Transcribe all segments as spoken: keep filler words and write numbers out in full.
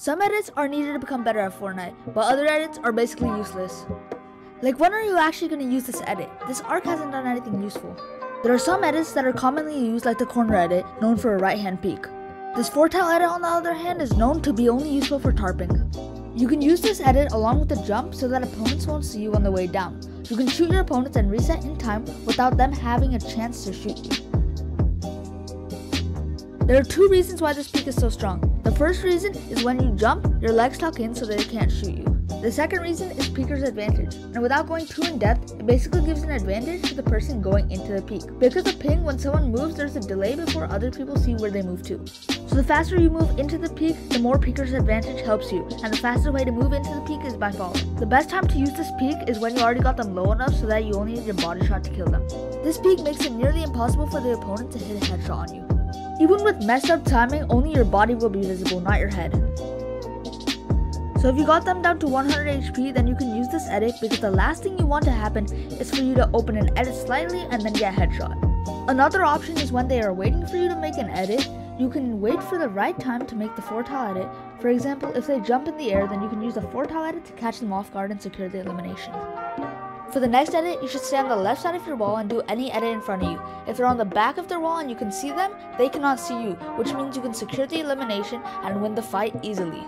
Some edits are needed to become better at Fortnite, but other edits are basically useless. Like, when are you actually going to use this edit? This arc hasn't done anything useful. There are some edits that are commonly used, like the corner edit, known for a right hand peek. This four-tile edit, on the other hand, is known to be only useful for tarping. You can use this edit along with the jump so that opponents won't see you on the way down. You can shoot your opponents and reset in time without them having a chance to shoot you. There are two reasons why this peek is so strong. The first reason is when you jump, your legs tuck in so they can't shoot you. The second reason is peeker's advantage, and without going too in depth, it basically gives an advantage to the person going into the peek. Because of ping, when someone moves, there's a delay before other people see where they move to. So the faster you move into the peek, the more peeker's advantage helps you, and the fastest way to move into the peek is by falling. The best time to use this peek is when you already got them low enough so that you only need your body shot to kill them. This peek makes it nearly impossible for the opponent to hit a headshot on you. Even with messed up timing, only your body will be visible, not your head. So if you got them down to one hundred H P, then you can use this edit, because the last thing you want to happen is for you to open an edit slightly and then get a headshot. Another option is when they are waiting for you to make an edit, you can wait for the right time to make the four-tile edit. For example, if they jump in the air, then you can use the four-tile edit to catch them off guard and secure the elimination. For the next edit, you should stay on the left side of your wall and do any edit in front of you. If they're on the back of their wall and you can see them, they cannot see you, which means you can secure the elimination and win the fight easily.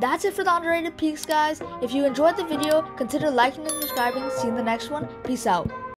That's it for the underrated peeks, guys. If you enjoyed the video, consider liking and subscribing. See you in the next one. Peace out.